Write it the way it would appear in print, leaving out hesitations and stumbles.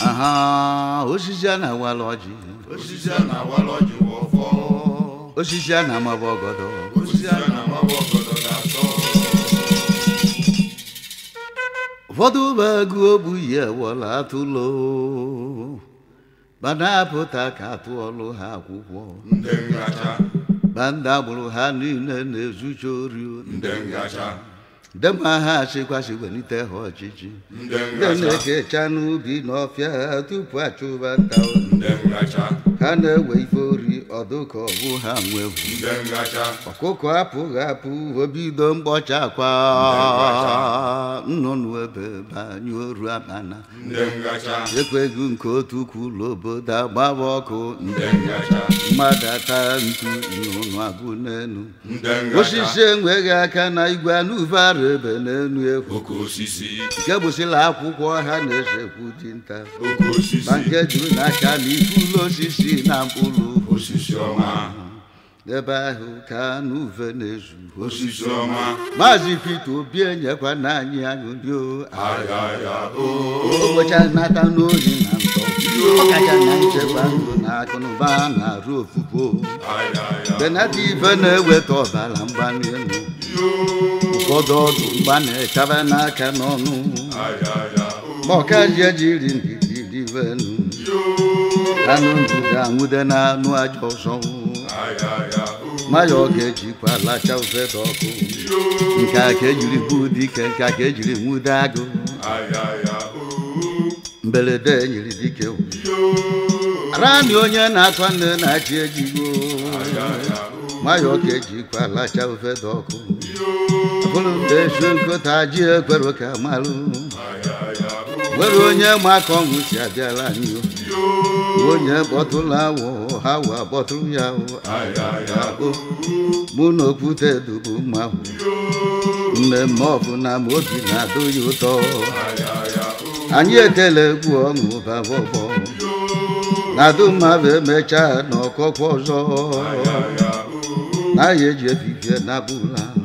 Aha, Oshijana waloji, Oshijana waloji wofo, Oshijana mabogodo, Oshijana mabogodo dato. Vodu bagu buye wala tulo, banapota katuolo hakuwo. Ndengacha, banda buluha nune nezuchoriu. Ndengacha. Demaha shikwa shikwenite hochichi Ndenglacha chanu binofya tupwa chubatao Ndenglacha Kane weifori odoko wuhamwevu Ndenglacha Wakoko hapu hapu obido mbocha kwa Nnonwebe banyoru apana Ndenglacha Yekwegu nkotu kuloboda mawoko Ndenglacha Madata ntu nonu agunenu Ndenglacha Oshise mwega kana igwa nuvara Okosisi Kebusila kukwa hanese kutinta Okosisi Bankeju nakani kulo sisi na mpulu Osisioma Debahu kanu venezu Osisioma Mazifitu bienye kwa nanyi anyundio Ayaya ooo Mwachana tanu ni namto Mwachana nche bangu na konubana rufubo Ayaya Benati vene wetoba lambani enu Kodo dumbane chavana kanonu Moka jejiri ndili divenu Anunduga mudena nua joson Mayoke jikwa la chaufetoko Nkake jiri budike, nkake jiri mudago Mbelede jiri dikeu Aramionye natwane na jejigo Mayoke jikwa la chaufetoko Polundeshun kota jia kweru kamalu Kweru nye makongu siadela nyo Onye botula wo hawa botu yao Muno kute dubu mahu Mmemofu na moti na tuyuto Anye tele kuongu bavobo Nadu mave mecha no kokozo Na yeje vivye na bula